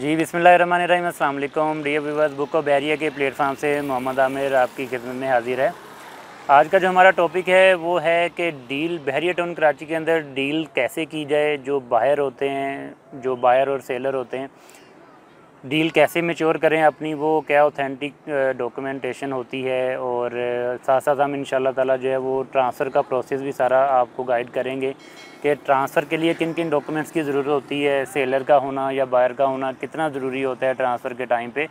जी बिस्मिल्लाहिर्रहमानिर्रहीम, अस्सलाम वालेकुम dear viewers. Book of Bahria के प्लेटफार्म से मोहम्मद आमिर आपकी खिदमत में हाजिर है। आज का जो हमारा टॉपिक है वो है कि डील बहरिया टाउन कराची के अंदर डील कैसे की जाए। जो बायर होते हैं, जो बायर और सेलर होते हैं, डील कैसे मेच्योर करें अपनी, वो क्या ऑथेंटिक डॉक्यूमेंटेशन होती है। और साथ साथ हम इंशाल्लाह ताला जो है वो ट्रांसफ़र का प्रोसेस भी सारा आपको गाइड करेंगे कि ट्रांसफ़र के लिए किन किन डॉक्यूमेंट्स की ज़रूरत होती है, सेलर का होना या बायर का होना कितना ज़रूरी होता है ट्रांसफ़र के टाइम पे।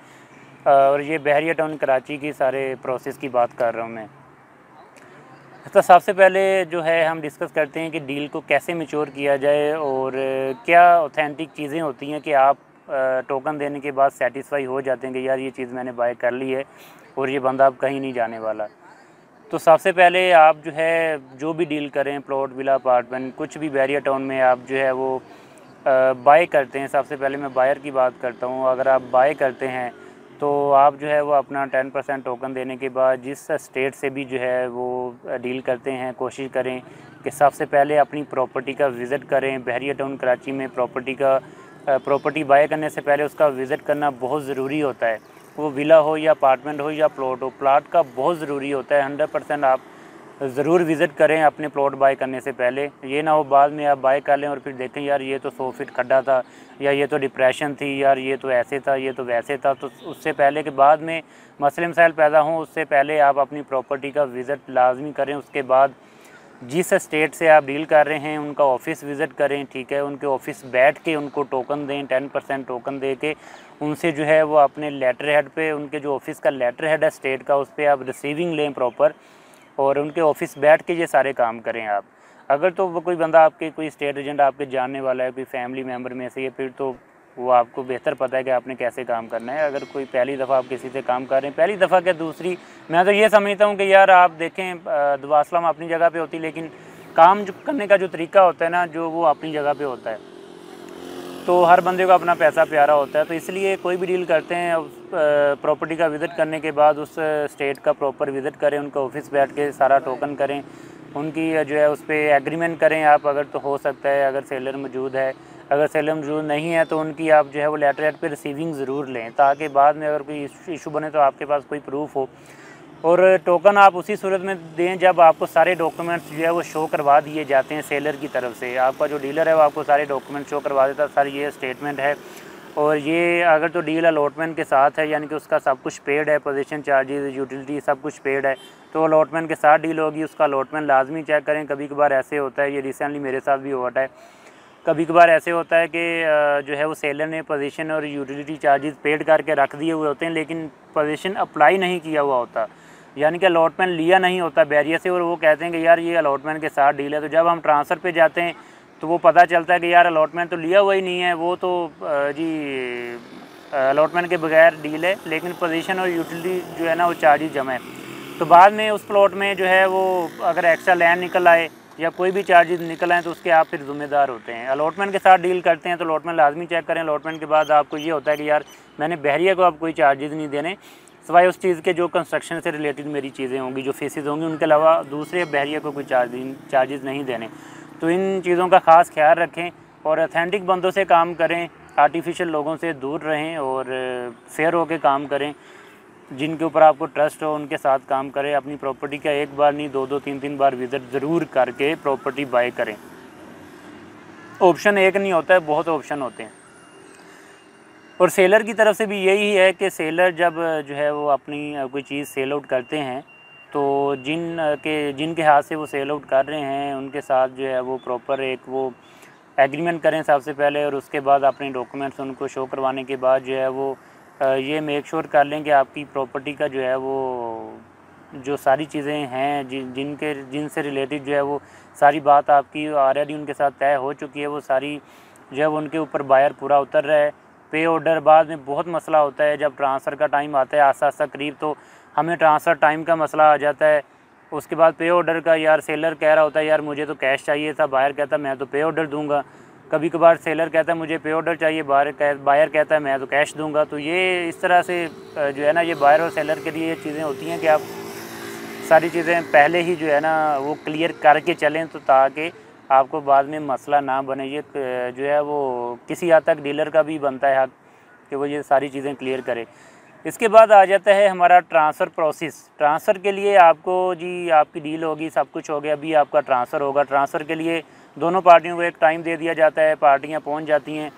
और ये बहरिया टाउन कराची की सारे प्रोसेस की बात कर रहा हूँ मैं। तो सबसे पहले जो है हम डिस्कस करते हैं कि डील को कैसे मेच्योर किया जाए और क्या ऑथेंटिक चीज़ें होती हैं कि आप टोकन देने के बाद सेटिस्फाई हो जाते हैं कि यार ये चीज़ मैंने बाय कर ली है और ये बंदा अब कहीं नहीं जाने वाला। तो सबसे पहले आप जो है जो भी डील करें, प्लॉट, विला, अपार्टमेंट, कुछ भी बहरिया टाउन में आप जो है वो बाय करते हैं, सबसे पहले मैं बायर की बात करता हूँ। अगर आप बाय करते हैं तो आप जो है वो अपना 10% टोकन देने के बाद जिस स्टेट से भी जो है वो डील करते हैं, कोशिश करें कि सबसे पहले अपनी प्रॉपर्टी का विज़िट करें। बहरिया टाउन कराची में प्रॉपर्टी बाय करने से पहले उसका विज़िट करना बहुत ज़रूरी होता है। वो विला हो या अपार्टमेंट हो या प्लॉट हो, प्लाट का बहुत ज़रूरी होता है। 100% आप ज़रूर विज़िट करें अपने प्लॉट बाय करने से पहले। ये ना हो बाद में आप बाय कर लें और फिर देखें यार ये तो 100 फीट खड्डा था, या ये तो डिप्रेशन थी, यार ये तो ऐसे था, ये तो वैसे था। तो उससे पहले के बाद में मसले मसाइल पैदा हों, उससे पहले आप अपनी प्रॉपर्टी का विज़िट लाजमी करें। उसके बाद जिस स्टेट से आप डील कर रहे हैं उनका ऑफ़िस विज़िट करें, ठीक है। उनके ऑफ़िस बैठ के उनको टोकन दें, 10% टोकन दे के उनसे जो है वो अपने लेटर हेड पे, उनके जो ऑफ़िस का लेटर हेड है स्टेट का, उस पर आप रिसीविंग लें प्रॉपर और उनके ऑफ़िस बैठ के ये सारे काम करें आप। अगर तो वो कोई बंदा आपके, कोई स्टेट एजेंट आपके जानने वाला है, कोई फैमिली मेम्बर में से, या फिर तो वो आपको बेहतर पता है कि आपने कैसे काम करना है। अगर कोई पहली दफ़ा आप किसी से काम कर रहे हैं, पहली दफ़ा क्या दूसरी, मैं तो ये समझता हूँ कि यार आप देखें दुआ सलाम अपनी जगह पे होती, लेकिन काम जो करने का जो तरीका होता है ना, जो वो अपनी जगह पे होता है। तो हर बंदे को अपना पैसा प्यारा होता है, तो इसलिए कोई भी डील करते हैं प्रॉपर्टी का विज़िट करने के बाद उस स्टेट का प्रॉपर विज़िट करें, उनका ऑफिस बैठ के सारा टोकन करें, उनकी जो है उस पर एग्रीमेंट करें आप, अगर तो हो सकता है अगर सेलर मौजूद है। अगर सेलर मौजूद नहीं है तो उनकी आप जो है वो लेटर हेड पे रिसीविंग ज़रूर लें, ताकि बाद में अगर कोई इशू बने तो आपके पास कोई प्रूफ हो। और टोकन आप उसी सूरत में दें जब आपको सारे डॉक्यूमेंट्स जो है वो शो करवा दिए जाते हैं सेलर की तरफ से। आपका जो डीलर है वो आपको सारे डॉक्यूमेंट शो करवा देता है, सर ये स्टेटमेंट है और ये अगर तो डील अलॉटमेंट के साथ है, यानी कि उसका सब कुछ पेड है, पोजीशन चार्जेस, यूटिलिटी सब कुछ पेड है, तो अलॉटमेंट के साथ डील होगी। उसका अलॉटमेंट लाजमी चेक करें। कभी कभार ऐसे होता है, ये रिसेंटली मेरे साथ भी हुआ है, कभी कभार ऐसे होता है कि जो है वो सेलर ने पोजीशन और यूटिलिटी चार्जेस पेड करके रख दिए हुए होते हैं, लेकिन पोजीशन अप्लाई नहीं किया हुआ होता, यानी कि अलॉटमेंट लिया नहीं होता बहरिया से, और वो कहते हैं कि यार ये अलॉटमेंट के साथ डील है। तो जब हम ट्रांसफ़र पे जाते हैं तो वो पता चलता है कि यार अलॉटमेंट तो लिया हुआ ही नहीं है, वो तो जी अलॉटमेंट के बगैर डील है, लेकिन पोजीशन और यूटिलिटी जो है ना वो चार्जेस जमा है। तो बाद में उस प्लॉट में जो है वो अगर एक्स्ट्रा लैंड निकल आए या कोई भी चार्जेस निकल आएँ तो उसके आप फिर ज़िम्मेदार होते हैं। अलॉटमेंट के साथ डील करते हैं तो अलॉटमेंट लाजमी चेक करें। अलॉटमेंट के बाद आपको ये होता है कि यार मैंने बहरिया को आप कोई चार्जेस नहीं देने, सिवाय उस चीज़ के जो कंस्ट्रक्शन से रिलेटेड मेरी चीज़ें होंगी, जो फीसिस होंगी, उनके अलावा दूसरे बहरिया को कोई चार्जेस नहीं देने। तो इन चीज़ों का ख़ास ख्याल रखें और ऑथेंटिक बंदों से काम करें, आर्टिफिशियल लोगों से दूर रहें और फेयर होकर काम करें। जिनके ऊपर आपको ट्रस्ट हो उनके साथ काम करें। अपनी प्रॉपर्टी का एक बार नहीं, 2-3 बार विज़िट ज़रूर करके प्रॉपर्टी बाय करें। ऑप्शन एक नहीं होता है, बहुत ऑप्शन होते हैं। और सेलर की तरफ से भी यही है कि सेलर जब जो है वो अपनी कोई चीज़ सेल आउट करते हैं तो जिनके हाथ से वो सेल आउट कर रहे हैं उनके साथ जो है वो प्रॉपर एक वो एग्रीमेंट करें सबसे पहले, और उसके बाद अपने डॉक्यूमेंट्स उनको शो करवाने के बाद जो है वो ये मेक श्योर कर लें कि आपकी प्रॉपर्टी का जो है वो जो सारी चीज़ें हैं जिनसे रिलेटेड जो है वो सारी बात आपकी ऑलरेडी उनके साथ तय हो चुकी है, वो सारी जो है वो उनके ऊपर बायर पूरा उतर रहा है। पे ऑर्डर बाद में बहुत मसला होता है जब ट्रांसफ़र का टाइम आता है, आस्ता करीब तो हमें ट्रांसफ़र टाइम का मसला आ जाता है। उसके बाद पे ऑर्डर का, यार सेलर कह रहा होता है यार मुझे तो कैश चाहिए था, बायर कहता मैं तो पे ऑर्डर दूंगा। कभी कभार सेलर कहता है मुझे पे ऑर्डर चाहिए, बायर कहता है मैं तो कैश दूंगा। तो ये इस तरह से जो है ना ये बायर और सेलर के लिए चीज़ें होती हैं कि आप सारी चीज़ें पहले ही जो है ना वो क्लियर करके चलें, तो ताकि आपको बाद में मसला ना बने। ये जो है वो किसी हद तक डीलर का भी बनता है हक कि वो ये सारी चीज़ें क्लियर करे। इसके बाद आ जाता है हमारा ट्रांसफ़र प्रोसेस। ट्रांसफ़र के लिए आपको जी आपकी डील होगी, सब कुछ हो गया, अभी आपका ट्रांसफ़र होगा। ट्रांसफ़र के लिए दोनों पार्टियों को एक टाइम दे दिया जाता है, पार्टियां पहुंच जाती हैं।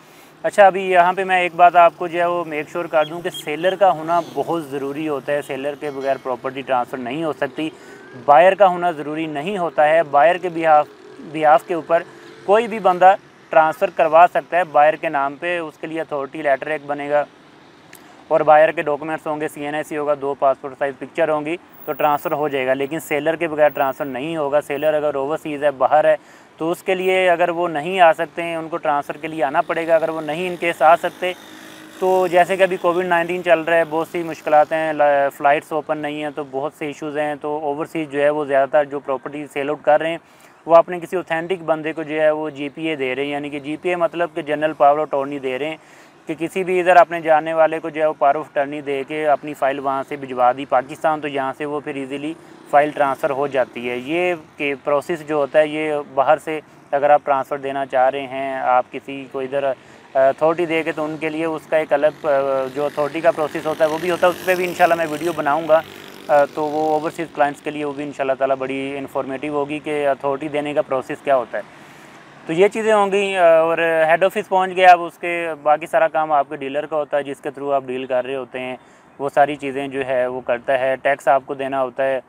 अच्छा, अभी यहाँ पे मैं एक बात आपको जो है वो मेक श्योर कर दूं कि सेलर का होना बहुत ज़रूरी होता है। सेलर के बगैर प्रॉपर्टी ट्रांसफ़र नहीं हो सकती। बायर का होना ज़रूरी नहीं होता है। बायर के बिहाफ के ऊपर कोई भी बंदा ट्रांसफ़र करवा सकता है बायर के नाम पर। उसके लिए अथॉरिटी लेटर एक बनेगा और बायर के डॉक्यूमेंट्स होंगे, CNIC होगा, 2 पासपोर्ट साइज़ पिक्चर होंगी, तो ट्रांसफ़र हो जाएगा। लेकिन सेलर के बगैर ट्रांसफ़र नहीं होगा। सेलर अगर ओवरसीज़ है, बाहर है, तो उसके लिए अगर वो नहीं आ सकते हैं, उनको ट्रांसफ़र के लिए आना पड़ेगा। अगर वो नहीं इनकेस आ सकते, तो जैसे कि अभी COVID-19 चल रहा है, बहुत सी मुश्किलातें हैं, फ़्लाइट्स ओपन नहीं हैं, तो बहुत से इशूज़ हैं। तो ओवरसीज़ जो है वो ज़्यादातर जो प्रॉपर्टी सेल आउट कर रहे हैं वो अपने किसी ऑथेंटिक बंदे को जो है वो GPA दे रहे हैं, यानी कि GPA मतलब कि जनरल पावर ऑफ अटॉर्नी दे रहे हैं कि किसी भी इधर अपने जाने वाले को जो है वो पावर ऑफ अटॉर्नी दे के अपनी फ़ाइल वहाँ से भिजवा दी पाकिस्तान, तो यहाँ से वो फिर इजीली फ़ाइल ट्रांसफ़र हो जाती है। ये के प्रोसेस जो होता है, ये बाहर से अगर आप ट्रांसफ़र देना चाह रहे हैं, आप किसी को इधर अथॉरिटी दे के, तो उनके लिए उसका एक अलग जो अथॉरिटी का प्रोसेस होता है वो भी होता है। उस पर भी इंशाल्लाह मैं वीडियो बनाऊँगा, तो वो ओवरसीज़ क्लाइंट्स के लिए वो भी इंशाल्लाह ताला बड़ी इन्फॉर्मेटिव होगी कि अथॉरिटी देने का प्रोसेस क्या होता है। तो ये चीज़ें होंगी और हेड ऑफिस पहुंच गए। अब उसके बाकी सारा काम आपके डीलर का होता है, जिसके थ्रू आप डील कर रहे होते हैं, वो सारी चीज़ें जो है वो करता है। टैक्स आपको देना होता है,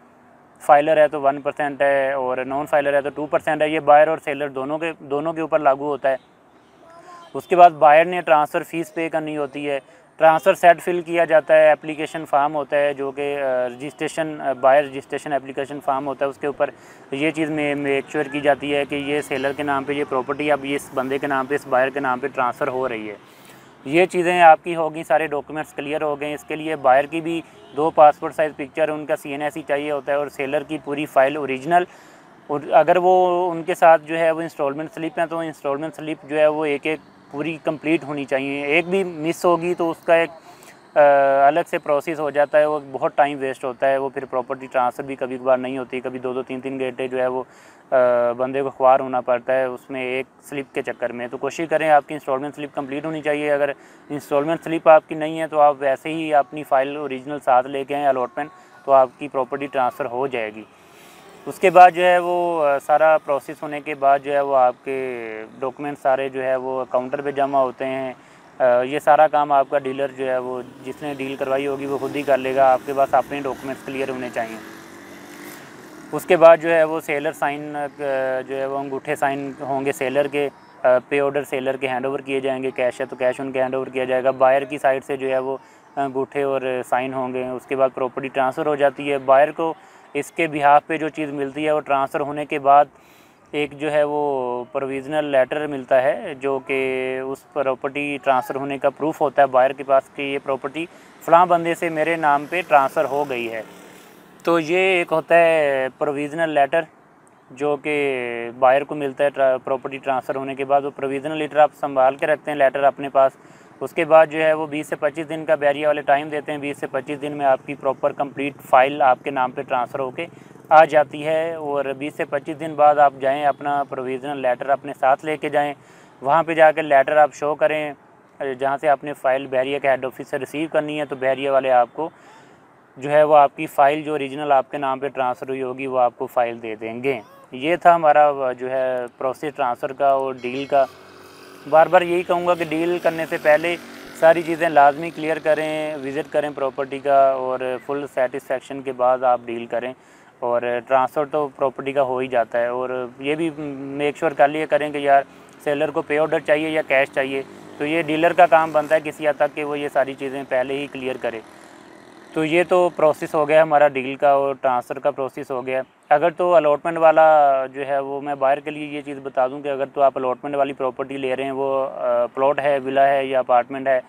फाइलर है तो 1% है और नॉन फाइलर है तो 2% है। ये बायर और सेलर दोनों के ऊपर लागू होता है। उसके बाद बायर ने ट्रांसफ़र फ़ीस पे करनी होती है। ट्रांसफ़र सेट फिल किया जाता है, एप्लीकेशन फार्म होता है जो कि registration buyer registration application form होता है, उसके ऊपर ये चीज़ में मेक श्योर की जाती है कि ये सेलर के नाम पे ये प्रॉपर्टी, अब ये इस बंदे के नाम पे, इस बायर के नाम पे ट्रांसफ़र हो रही है। ये चीज़ें आपकी होगी, सारे डॉक्यूमेंट्स क्लियर हो गए। इसके लिए बायर की भी 2 पासपोर्ट साइज़ पिक्चर, उनका CNIC चाहिए होता है और सेलर की पूरी फ़ाइल ओरिजिनल। और अगर वो उनके साथ जो है वो इंस्टॉलमेंट स्लिप हैं, तो इंस्टॉलमेंट स्लिप जो है वो एक एक पूरी कंप्लीट होनी चाहिए। एक भी मिस होगी तो उसका एक अलग से प्रोसेस हो जाता है, वो बहुत टाइम वेस्ट होता है। वो फिर प्रॉपर्टी ट्रांसफ़र भी कभी कभार नहीं होती, कभी 2-3 गेटे जो है वो बंदे को ख्वार होना पड़ता है उसमें, एक स्लिप के चक्कर में। तो कोशिश करें आपकी इंस्टॉलमेंट स्लिप कंप्लीट होनी चाहिए। अगर इंस्टॉलमेंट स्लिप आपकी नहीं है, तो आप वैसे ही अपनी फ़ाइल ओरिजिनल साथ लेके आएँ अलॉटमेंट, तो आपकी प्रॉपर्टी ट्रांसफ़र हो जाएगी। उसके बाद जो है वो सारा प्रोसेस होने के बाद जो है वो आपके डॉक्यूमेंट सारे जो है वो काउंटर पे जमा होते हैं। ये सारा काम आपका डीलर जो है वो, जिसने डील करवाई होगी, वो खुद ही कर लेगा। आपके पास अपने डॉक्यूमेंट्स क्लियर होने चाहिए। उसके बाद जो है वो सेलर साइन जो है वो अंगूठे साइन होंगे सेलर के, पे ऑर्डर सेलर के हैंड ओवर किए जाएंगे। कैश है तो कैश उनके हैंड ओवर किया जाएगा। बायर की साइड से जो है वो अंगूठे और साइन होंगे। उसके बाद प्रॉपर्टी ट्रांसफ़र हो जाती है। बायर को इसके बिहाफ पे जो चीज़ मिलती है वो ट्रांसफ़र होने के बाद एक जो है वो प्रोविज़नल लेटर मिलता है, जो कि उस प्रॉपर्टी ट्रांसफ़र होने का प्रूफ होता है बायर के पास कि ये प्रॉपर्टी फ़लाँ बंदे से मेरे नाम पे ट्रांसफ़र हो गई है। तो ये एक होता है प्रोविज़नल लेटर जो कि बायर को मिलता है प्रॉपर्टी ट्रांसफ़र होने के बाद। वो प्रोविज़नल लेटर आप संभाल के रखते हैं, लेटर अपने पास। उसके बाद जो है वो 20 से 25 दिन का बहरिया वाले टाइम देते हैं। 20 से 25 दिन में आपकी प्रॉपर कंप्लीट फ़ाइल आपके नाम पे ट्रांसफ़र होके आ जाती है। और 20 से 25 दिन बाद आप जाएं, अपना प्रोविज़नल लेटर अपने साथ लेके जाएं, वहाँ पे जाकर लेटर आप शो करें जहाँ से आपने फ़ाइल बहरिया के हेड ऑफिस से रिसीव करनी है। तो बहरिया वाले आपको जो है वो आपकी फ़ाइल जो ओरिजिनल आपके नाम पर ट्रांसफ़र हुई होगी, वो आपको फ़ाइल दे देंगे। ये था हमारा जो है प्रोसेस ट्रांसफ़र का और डील का। बार बार यही कहूँगा कि डील करने से पहले सारी चीज़ें लाजमी क्लियर करें, विज़िट करें प्रॉपर्टी का और फुल सेटिस्फेक्शन के बाद आप डील करें। और ट्रांसफ़र तो प्रॉपर्टी का हो ही जाता है। और ये भी मेक श्योर कर लिया करें कि यार सेलर को पे ऑर्डर चाहिए या कैश चाहिए, तो ये डीलर का काम बनता है किसी हद तक कि वो ये सारी चीज़ें पहले ही क्लियर करे। तो ये तो प्रोसेस हो गया हमारा डील का और ट्रांसफ़र का प्रोसेस हो गया। अगर तो अलॉटमेंट वाला जो है वो मैं बायर के लिए ये चीज़ बता दूं कि अगर तो आप अलॉटमेंट वाली प्रॉपर्टी ले रहे हैं, वो प्लॉट है, विला है या अपार्टमेंट है,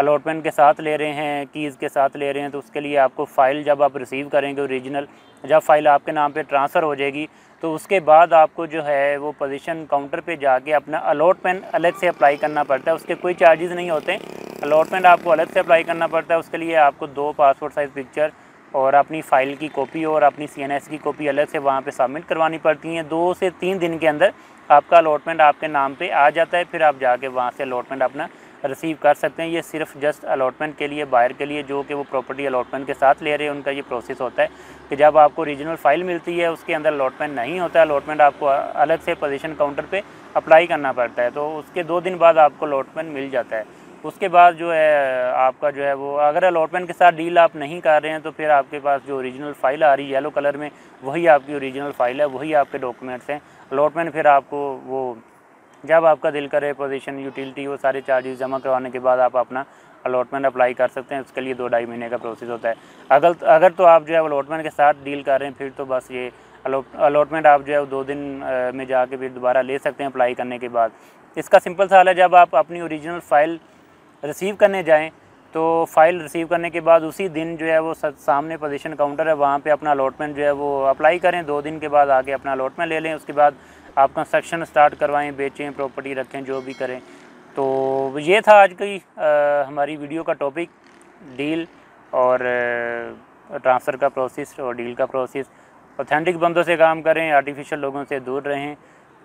अलॉटमेंट के साथ ले रहे हैं, कीज़ के साथ ले रहे हैं, तो उसके लिए आपको फ़ाइल जब आप रिसीव करेंगे ओरिजिनल, जब फ़ाइल आपके नाम पे ट्रांसफ़र हो जाएगी, तो उसके बाद आपको जो है वो पोजीशन काउंटर पे जाके अपना अलॉटमेंट अलग से अप्लाई करना पड़ता है। उसके कोई चार्जेस नहीं होते, अलॉटमेंट आपको अलग से अप्लाई करना पड़ता है। उसके लिए आपको 2 पासपोर्ट साइज़ पिक्चर और अपनी फ़ाइल की कॉपी और अपनी CNIC की कॉपी अलग से वहाँ पे सबमिट करवानी पड़ती हैं। 2 से 3 दिन के अंदर आपका अलॉटमेंट आपके नाम पे आ जाता है। फिर आप जाके वहाँ से अलॉटमेंट अपना रिसीव कर सकते हैं। ये सिर्फ जस्ट अलॉटमेंट के लिए, बायर के लिए जो कि वो प्रॉपर्टी अलॉटमेंट के साथ ले रहे हैं, उनका ये प्रोसेस होता है कि जब आपको रीजनल फाइल मिलती है उसके अंदर अलॉटमेंट नहीं होता, अलॉटमेंट आपको अलग से पोजीशन काउंटर पे अप्लाई करना पड़ता है। तो उसके 2 दिन बाद आपको अलॉटमेंट मिल जाता है। उसके बाद जो है आपका जो है वो अगर अलॉटमेंट के साथ डील आप नहीं कर रहे हैं तो फिर आपके पास जो ओरिजिनल फाइल आ रही है येलो कलर में, वही आपकी ओरिजिनल फाइल है, वही आपके डॉक्यूमेंट्स हैं। अलॉटमेंट फिर आपको वो जब आपका दिल करे पोजीशन, यूटिलिटी, वो सारे चार्जेस जमा करवाने के बाद आप अपना अलॉटमेंट अप्लाई कर सकते हैं। उसके लिए 2-2.5 महीने का प्रोसेस होता है। अगर तो आप जो है अलॉटमेंट के साथ डील कर रहे हैं फिर तो बस ये अलॉटमेंट आप जो है 2 दिन में जाके फिर दोबारा ले सकते हैं अप्लाई करने के बाद। इसका सिंपल सा हाल है, जब आप अपनी ओरिजिनल फ़ाइल रिसीव करने जाएँ तो फ़ाइल रिसीव करने के बाद उसी दिन जो है वो सामने पोजीशन काउंटर है, वहाँ पे अपना अलॉटमेंट जो है वो अप्लाई करें। 2 दिन के बाद आके अपना अलॉटमेंट ले लें। उसके बाद आप कंस्ट्रक्शन स्टार्ट करवाएं, बेचें, प्रॉपर्टी रखें, जो भी करें। तो ये था आज की हमारी वीडियो का टॉपिक, डील और ट्रांसफ़र का प्रोसेस और डील का प्रोसेस। ऑथेंटिक बंदों से काम करें, आर्टिफिशियल लोगों से दूर रहें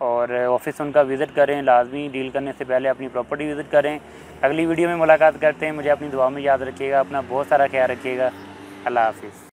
और ऑफिस उनका विज़िट करें। लाजमी डील करने से पहले अपनी प्रॉपर्टी विज़िट करें। अगली वीडियो में मुलाकात करते हैं। मुझे अपनी दुआ में याद रखिएगा। अपना बहुत सारा ख्याल रखिएगा। अल्लाह हाफिज़।